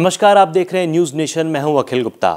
नमस्कार, आप देख रहे हैं न्यूज़ नेशन। मैं हूं अखिल गुप्ता।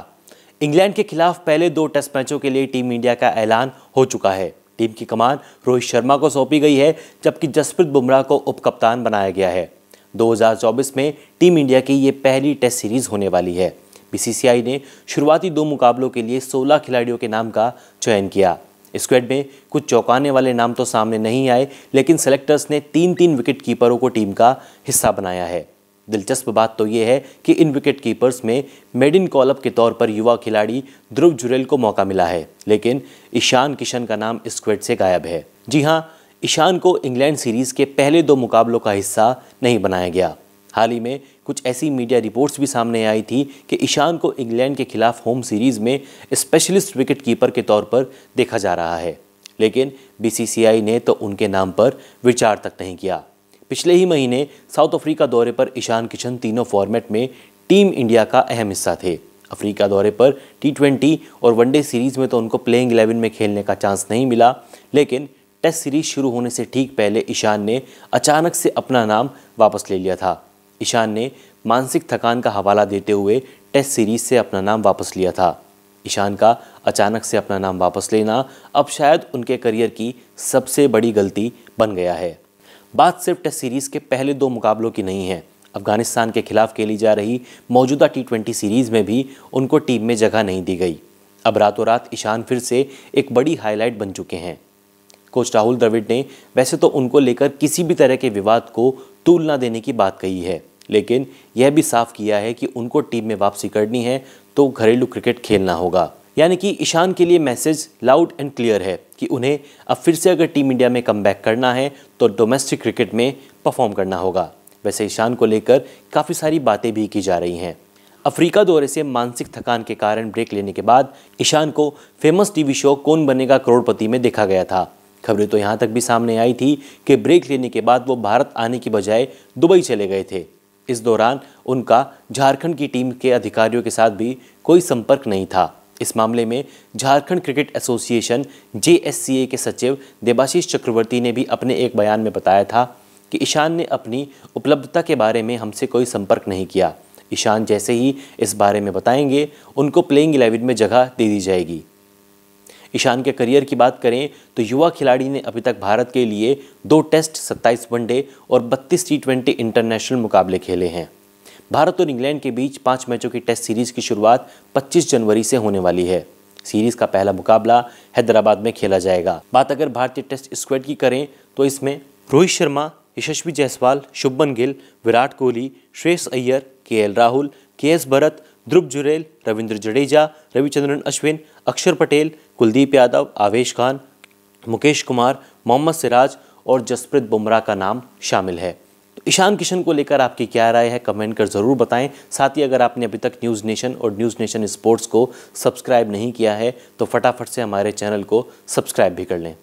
इंग्लैंड के खिलाफ पहले दो टेस्ट मैचों के लिए टीम इंडिया का ऐलान हो चुका है। टीम की कमान रोहित शर्मा को सौंपी गई है, जबकि जसप्रीत बुमराह को उपकप्तान बनाया गया है। 2024 में टीम इंडिया की ये पहली टेस्ट सीरीज होने वाली है। बीसीसीआई ने शुरुआती दो मुकाबलों के लिए 16 खिलाड़ियों के नाम का चयन किया। स्क्वाड में कुछ चौंकाने वाले नाम तो सामने नहीं आए, लेकिन सेलेक्टर्स ने तीन विकेट कीपरों को टीम का हिस्सा बनाया है। दिलचस्प बात तो ये है कि इन विकेट कीपर्स में मेड इन कॉलअप के तौर पर युवा खिलाड़ी ध्रुव जुरेल को मौका मिला है, लेकिन ईशान किशन का नाम स्क्वाड से गायब है। जी हां, ईशान को इंग्लैंड सीरीज़ के पहले दो मुकाबलों का हिस्सा नहीं बनाया गया। हाल ही में कुछ ऐसी मीडिया रिपोर्ट्स भी सामने आई थी कि ईशान को इंग्लैंड के खिलाफ होम सीरीज़ में स्पेशलिस्ट विकेट कीपर के तौर पर देखा जा रहा है, लेकिन बीसीसीआई ने तो उनके नाम पर विचार तक नहीं किया। पिछले ही महीने साउथ अफ्रीका दौरे पर ईशान किशन तीनों फॉर्मेट में टीम इंडिया का अहम हिस्सा थे। अफ्रीका दौरे पर T20 और वनडे सीरीज़ में तो उनको प्लेइंग 11 में खेलने का चांस नहीं मिला, लेकिन टेस्ट सीरीज शुरू होने से ठीक पहले ईशान ने अचानक से अपना नाम वापस ले लिया था। ईशान ने मानसिक थकान का हवाला देते हुए टेस्ट सीरीज़ से अपना नाम वापस लिया था। ईशान का अचानक से अपना नाम वापस लेना अब शायद उनके करियर की सबसे बड़ी गलती बन गया है। बात सिर्फ टेस्ट सीरीज़ के पहले दो मुकाबलों की नहीं है। अफगानिस्तान के खिलाफ खेली जा रही मौजूदा T20 सीरीज़ में भी उनको टीम में जगह नहीं दी गई। अब रातों रात ईशान फिर से एक बड़ी हाईलाइट बन चुके हैं। कोच राहुल द्रविड़ ने वैसे तो उनको लेकर किसी भी तरह के विवाद को तूल ना देने की बात कही है, लेकिन यह भी साफ किया है कि उनको टीम में वापसी करनी है तो घरेलू क्रिकेट खेलना होगा। यानी कि ईशान के लिए मैसेज लाउड एंड क्लियर है कि उन्हें अब फिर से अगर टीम इंडिया में कमबैक करना है तो डोमेस्टिक क्रिकेट में परफॉर्म करना होगा। वैसे ईशान को लेकर काफ़ी सारी बातें भी की जा रही हैं। अफ्रीका दौरे से मानसिक थकान के कारण ब्रेक लेने के बाद ईशान को फेमस टीवी शो कौन बनेगा करोड़पति में देखा गया था। खबरें तो यहाँ तक भी सामने आई थी कि ब्रेक लेने के बाद वो भारत आने की बजाय दुबई चले गए थे। इस दौरान उनका झारखंड की टीम के अधिकारियों के साथ भी कोई संपर्क नहीं था। इस मामले में झारखंड क्रिकेट एसोसिएशन JSCA के सचिव देवाशीष चक्रवर्ती ने भी अपने एक बयान में बताया था कि ईशान ने अपनी उपलब्धता के बारे में हमसे कोई संपर्क नहीं किया। ईशान जैसे ही इस बारे में बताएंगे, उनको प्लेइंग 11 में जगह दे दी जाएगी। ईशान के करियर की बात करें तो युवा खिलाड़ी ने अभी तक भारत के लिए 2 टेस्ट, 27 वनडे और 32 T20 इंटरनेशनल मुकाबले खेले हैं। भारत और इंग्लैंड के बीच 5 मैचों की टेस्ट सीरीज़ की शुरुआत 25 जनवरी से होने वाली है। सीरीज़ का पहला मुकाबला हैदराबाद में खेला जाएगा। बात अगर भारतीय टेस्ट स्क्वाड की करें तो इसमें रोहित शर्मा, यशस्वी जायसवाल, शुभमन गिल, विराट कोहली, श्रेयस अय्यर, केएल राहुल, केएस भरत, ध्रुव जुरेल, रविन्द्र जडेजा, रविचंद्रन अश्विन, अक्षर पटेल, कुलदीप यादव, आवेश खान, मुकेश कुमार, मोहम्मद सिराज और जसप्रीत बुमराह का नाम शामिल है। ईशान किशन को लेकर आपकी क्या राय है, कमेंट कर ज़रूर बताएं। साथ ही अगर आपने अभी तक न्यूज़ नेशन और न्यूज़ नेशन स्पोर्ट्स को सब्सक्राइब नहीं किया है तो फटाफट से हमारे चैनल को सब्सक्राइब भी कर लें।